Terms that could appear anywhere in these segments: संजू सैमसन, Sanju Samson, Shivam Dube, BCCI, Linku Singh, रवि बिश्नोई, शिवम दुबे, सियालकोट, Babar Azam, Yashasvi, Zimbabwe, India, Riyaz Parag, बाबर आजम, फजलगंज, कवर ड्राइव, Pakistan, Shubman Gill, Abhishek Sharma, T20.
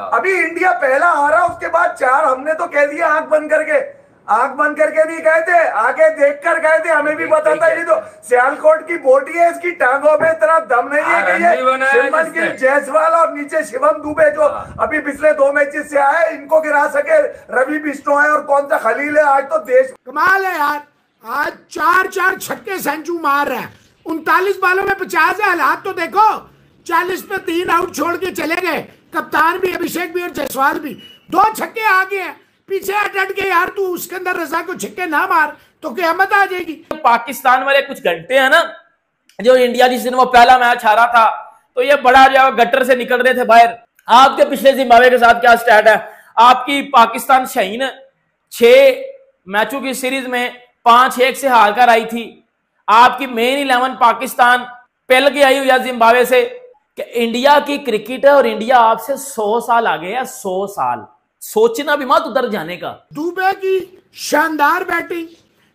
अभी इंडिया पहला हारा, उसके बाद चार हमने तो कह दिया आंख बंद करके, आंख बंद करके नहीं गए थे, आगे देखकर गए थे। हमें भी पता था ये तो सियालकोट की बोटी है, इसकी टांगों में इतना दम नहीं है कि ये श्रीमन गिल जायसवाल और नीचे शिवम दुबे जो अभी पिछले दो मैचेस से आए इनको गिरा सके। रवि बिश्नोई है और कौन सा खलील है। आज तो देश कमाल है यार, आज चार छक्के संजू मार रहे हैं, 39 बालों में 50 है। हालात तो देखो, 40 पे 3 आउट छोड़ के चले गए, कप्तान भी अभिषेक भी और जायसवाल भी। 2 छक्के आ गए, पीछे हट के यार तू उसके अंदर रजा को छक्के ना मार तो क़यामत आ जाएगी। पाकिस्तान वाले कुछ घंटे हैं ना, जो इंडिया जिस दिन वो पहला मैच हारा था तो ये बड़ा जो गटर से निकल रहे थे बाहर। आपके पिछले जिम्बाब्वे के साथ क्या स्टैंड है? आपकी पाकिस्तान शाहीन 6 मैचों की सीरीज में 5-1 से हारकर आई थी। आपकी मेन 11 पाकिस्तान पहल के आई हुई है जिम्बाब्वे से। इंडिया की क्रिकेट है और इंडिया आपसे 100 साल आगे है, 100 साल। सोचना भी मत उधर जाने का। दुबे की शानदार बैटिंग,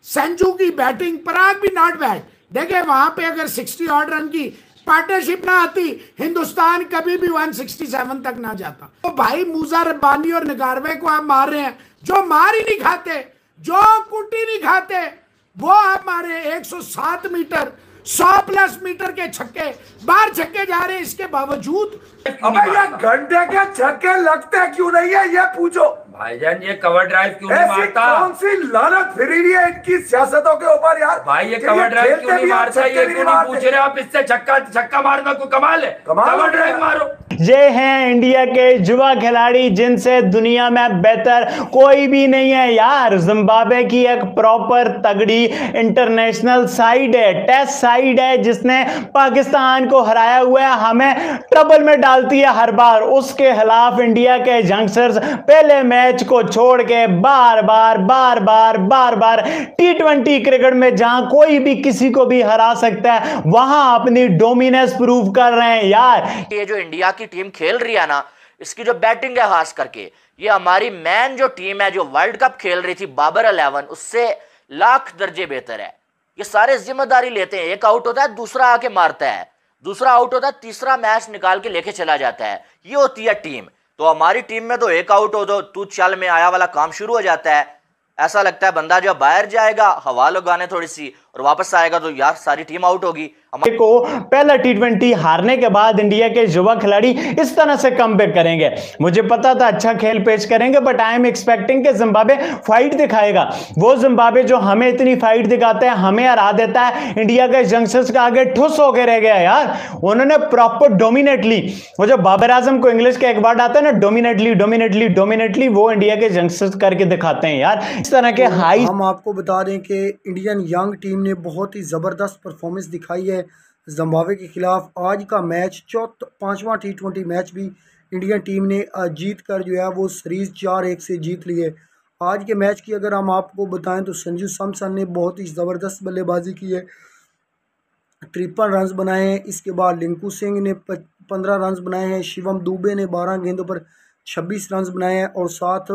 संजू की बैटिंग, पराग भी नॉट बैड। देखिए वहां पे अगर 60 ऑड रन की पार्टनरशिप ना आती, हिंदुस्तान कभी भी 167 तक ना जाता। तो भाई मूसा रब्बानी और नगारवे को आप मार रहे हैं, जो मार ही नहीं खाते, जो कुटी नहीं खाते, वो आप मारे। 107 मीटर, 100+ मीटर के छक्के, बाहर छक्के जा रहे हैं, इसके बावजूद घंटे के छक्के लगते क्यों नहीं है ये पूछो। भाईजान ये कवर ड्राइव क्यों नहीं मारता? कौन सी लानत फिरी हुई है इनकी सियासतों के ऊपर यार। भाई ये कवर ड्राइव क्यों नहीं मारता, ये क्यों नहीं पूछ रहे आप? इससे छक्का मारना कोई कमाल है? कवर ड्राइव मारो। ये हैं इंडिया के युवा खिलाड़ी जिनसे दुनिया में बेहतर कोई भी नहीं है यार। जिम्बाब्वे की एक प्रॉपर तगड़ी इंटरनेशनल साइड है, टेस्ट साइड है, जिसने पाकिस्तान को हराया हुआ है, हमें ट्रबल में डालती है हर बार। उसके खिलाफ इंडिया के यंगस्टर्स पहले मैच को छोड़ के बार बार T20 क्रिकेट में जहां कोई भी किसी को भी हरा सकता है वहां अपनी डोमिनेंस प्रूव कर रहे हैं यार। ये जो इंडिया की टीम खेल रही है ना, इसकी जो बैटिंग है खास करके, ये हमारी मैन जो टीम है जो वर्ल्ड कप खेल रही थी बाबर 11, उससे लाख दर्जे बेहतर है। ये सारे जिम्मेदारी लेते हैं, एक आउट होता है दूसरा आके मारता है, दूसरा आउट होता है तीसरा मैच निकाल के लेके चला जाता है। ये होती है टीम। तो हमारी टीम में तो एक आउट हो दो तू चल में आया वाला काम शुरू हो जाता है। ऐसा लगता है बंदा जो बाहर जाएगा हवा लगाने थोड़ी सी और वापस आएगा तो यार सारी टीम आउट होगी। को पहला T20 हारने के बाद इंडिया के युवा खिलाड़ी इस तरह से कमबैक करेंगे। मुझे पता था अच्छा खेल पेश करेंगे, बट आई एम एक्सपेक्टिंग कि जिम्बाब्वे फाइट दिखाएगा। वो जिम्बाब्वे जो हमें इतनी फाइट दिखाता है, हमें हरा देता है, इंडिया के यंगस्टर्स का आगे ठुस होकर रह गया यार। उन्होंने प्रॉपर डोमिनेटली, वो जो बाबर आजम को इंग्लिश का एक वर्ड आता है ना, डोमिनेटली, वो इंडिया के यंगस्टर्स करके दिखाते हैं यार। इस तरह के हाई हम आपको बता दें कि इंडियन यंग टीम ने बहुत ही ज़बरदस्त परफॉर्मेंस दिखाई है जिम्बाब्वे के खिलाफ। आज का मैच 5वां T20 मैच भी इंडियन टीम ने जीत कर जो है वो सीरीज़ 4-1 से जीत ली है। आज के मैच की अगर हम आपको बताएं तो संजू सैमसन ने बहुत ही ज़बरदस्त बल्लेबाजी की है, 53 रन्स बनाए हैं। इसके बाद लिंकू सिंह ने 15 रन्स बनाए हैं, शिवम दुबे ने 12 गेंदों पर 26 रन्स बनाए हैं और साथ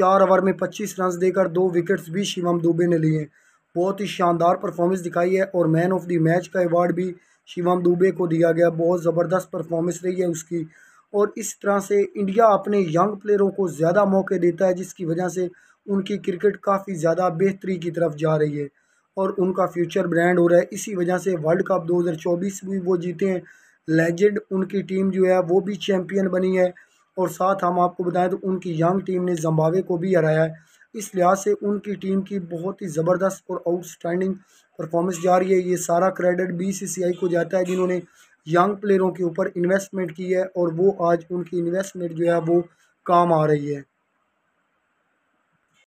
4 ओवर में 25 रन्स देकर 2 विकेट्स भी शिवम दुबे ने लिए हैं। बहुत ही शानदार परफॉर्मेंस दिखाई है और मैन ऑफ द मैच का अवार्ड भी शिवम दुबे को दिया गया। बहुत ज़बरदस्त परफॉर्मेंस रही है उसकी। और इस तरह से इंडिया अपने यंग प्लेयरों को ज़्यादा मौके देता है, जिसकी वजह से उनकी क्रिकेट काफ़ी ज़्यादा बेहतरी की तरफ जा रही है और उनका फ्यूचर ब्रांड हो रहा है। इसी वजह से वर्ल्ड कप 2024 भी वो जीते हैं, लेजेंड उनकी टीम जो है वो भी चैम्पियन बनी है। और साथ हम आपको बताएं तो उनकी यंग टीम ने जिम्बाब्वे को भी हराया है। इस लिहाज से उनकी टीम की बहुत ही ज़बरदस्त और आउटस्टैंडिंग परफॉर्मेंस जा रही है। ये सारा क्रेडिट BCCI को जाता है, जिन्होंने यंग प्लेयरों के ऊपर इन्वेस्टमेंट की है और वो आज उनकी इन्वेस्टमेंट जो है वो काम आ रही है।